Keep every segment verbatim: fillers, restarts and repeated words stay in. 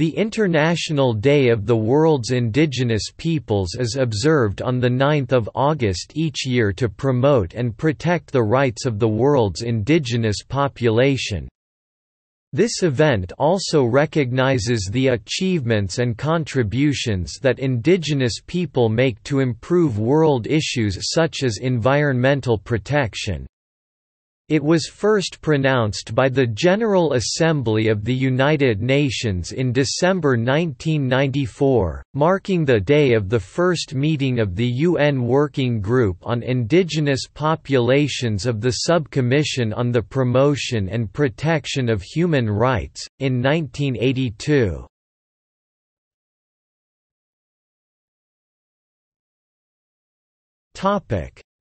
The International Day of the World's Indigenous Peoples is observed on the ninth of August each year to promote and protect the rights of the world's indigenous population. This event also recognizes the achievements and contributions that indigenous people make to improve world issues such as environmental protection. It was first pronounced by the General Assembly of the United Nations in December nineteen ninety-four, marking the day of the first meeting of the U N Working Group on Indigenous Populations of the Subcommission on the Promotion and Protection of Human Rights, in nineteen eighty-two.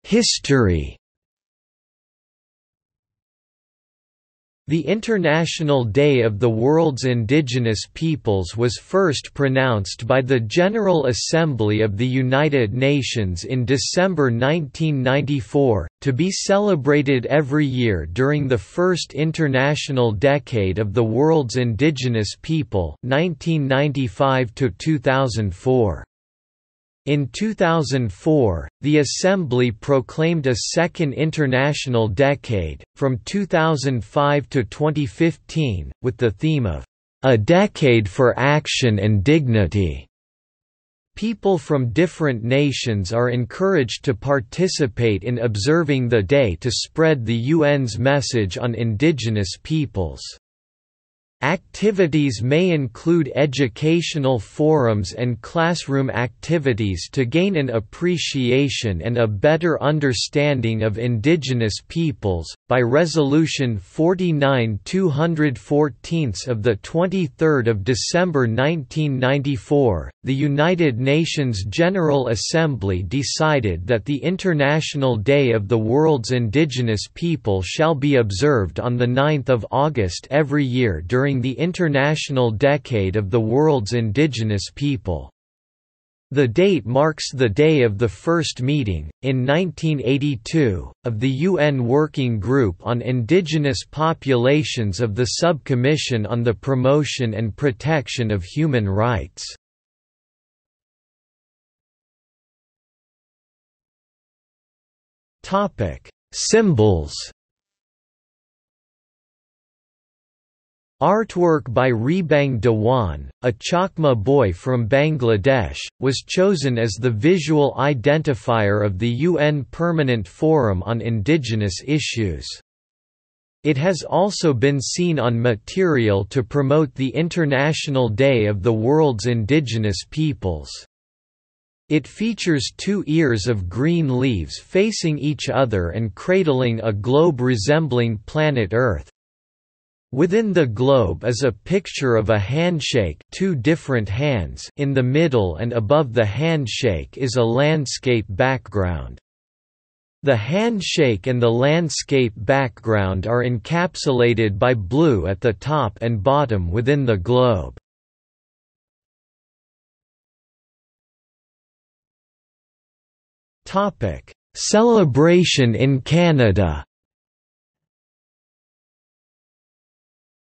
History. The International Day of the World's Indigenous Peoples was first pronounced by the General Assembly of the United Nations in December nineteen ninety-four, to be celebrated every year during the first International Decade of the World's Indigenous People nineteen ninety-five to two thousand four. In two thousand four, the Assembly proclaimed a second International Decade, from two thousand five to twenty fifteen, with the theme of, "A Decade for Action and Dignity." People from different nations are encouraged to participate in observing the day to spread the U N's message on indigenous peoples. Activities may include educational forums and classroom activities to gain an appreciation and a better understanding of indigenous peoples. By Resolution forty-nine two fourteen of the twenty-third of December nineteen ninety-four, the United Nations General Assembly decided that the International Day of the World's Indigenous People shall be observed on the ninth of August every year during During the International Decade of the World's Indigenous People. The date marks the day of the first meeting, in nineteen eighty-two, of the U N Working Group on Indigenous Populations of the Subcommission on the Promotion and Protection of Human Rights. Symbols. Artwork by Rebang Dewan, a Chakma boy from Bangladesh, was chosen as the visual identifier of the U N Permanent Forum on Indigenous Issues. It has also been seen on material to promote the International Day of the World's Indigenous Peoples. It features two ears of green leaves facing each other and cradling a globe resembling planet Earth. Within the globe is a picture of a handshake, two different hands in the middle, and above the handshake is a landscape background. The handshake and the landscape background are encapsulated by blue at the top and bottom within the globe. Topic: Celebration in Canada.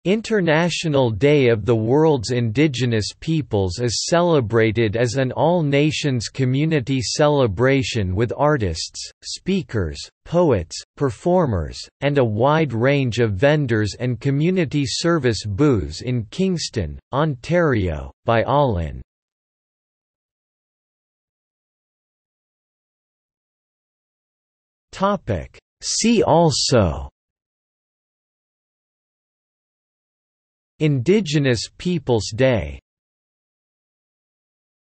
International Day of the World's Indigenous Peoples is celebrated as an all-nations community celebration with artists, speakers, poets, performers, and a wide range of vendors and community service booths in Kingston, Ontario, by All In. See also: Indigenous Peoples Day.